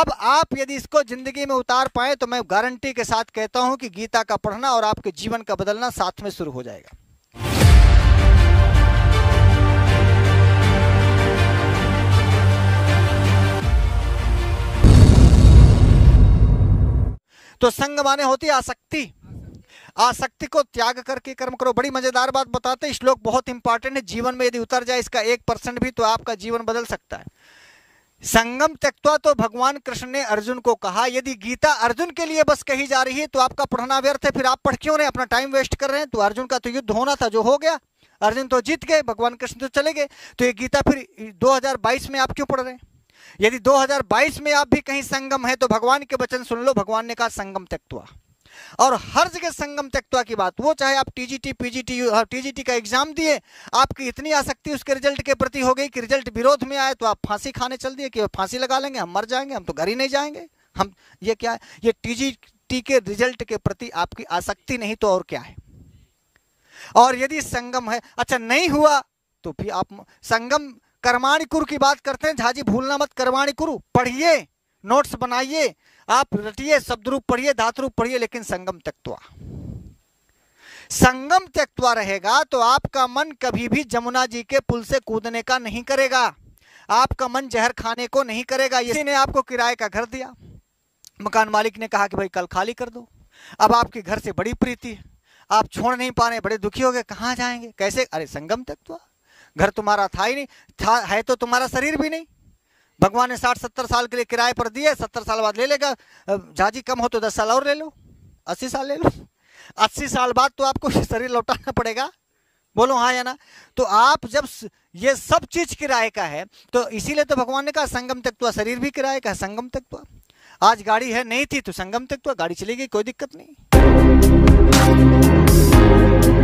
अब आप यदि इसको जिंदगी में उतार पाए तो मैं गारंटी के साथ कहता हूं कि गीता का पढ़ना और आपके जीवन का बदलना साथ में शुरू हो जाएगा। तो संग माने होती है आसक्ति, आसक्ति को त्याग करके कर्म करो। बड़ी मजेदार बात बताते हैं, श्लोक बहुत इंपॉर्टेंट है, जीवन में यदि उतर जाए इसका 1% भी तो आपका जीवन बदल सकता है। संगम त्यक्त्वा, तो भगवान कृष्ण ने अर्जुन को कहा यदि गीता अर्जुन के लिए बस कही जा रही है तो आपका पढ़ना व्यर्थ है, फिर आप पढ़ क्यों रहे हैं, अपना टाइम वेस्ट कर रहे हैं। तो अर्जुन का तो युद्ध होना था जो हो गया, अर्जुन तो जीत गए, भगवान कृष्ण तो चले गए, तो ये गीता फिर 2022 में आप क्यों पढ़ रहे हैं। यदि 2022 में आप भी कहीं संगम है तो भगवान के वचन सुन लो, भगवान ने कहा संगम त्यक्त्वा, और हर जगह संगम त्यक्त्वा की बात। वो चाहे आप टीजीटी पीजीटी और टीजीटी का एग्जाम दिए, आपकी इतनी आसक्ति उसके रिजल्ट के प्रति हो गई कि रिजल्ट विरोध में आए तो आप फांसी खाने चल दिए कि फांसी लगा लेंगे, हम मर जाएंगे, हम तो घर ही नहीं जाएंगे, हम ये क्या है, ये टीजीटी के रिजल्ट के प्रति आपकी आसक्ति नहीं तो और क्या है। और यदि संगम है, अच्छा नहीं हुआ तो फिर आप संगम कर्माणि कुरु की बात करते हैं, झाजी भूलना मत, कर्माणि कुरु पढ़िए, नोट्स बनाइए, आप रटिए, शब्द रूप पढ़िए, धातु रूप पढ़िए, लेकिन संगम त्यक्त्वा। संगम त्यक्त्वा रहेगा तो आपका मन कभी भी यमुना जी के पुल से कूदने का नहीं करेगा, आपका मन जहर खाने को नहीं करेगा। इसी ने आपको किराए का घर दिया, मकान मालिक ने कहा कि भाई कल खाली कर दो, अब आपके घर से बड़ी प्रीति है, आप छोड़ नहीं पा रहे, बड़े दुखी हो गए, कहाँ जाएंगे कैसे, अरे संगम त्यक्त्वा, घर तुम्हारा था ही नहीं, था है तो तुम्हारा शरीर भी नहीं, भगवान ने 60-70 साल के लिए किराए पर दिए, 70 साल बाद ले लेगा, झाजी कम हो तो 10 साल और ले लो, 80 साल ले लो, 80 साल बाद तो आपको शरीर लौटाना पड़ेगा, बोलो हाँ या ना। तो आप जब ये सब चीज किराए का है तो इसीलिए तो भगवान ने कहा संगम त्यक्त्वा, शरीर भी किराए का है, संगम त्यक्त्वा। आज गाड़ी है नहीं थी तो संगम त्यक्त्वा, गाड़ी चली गई कोई दिक्कत नहीं।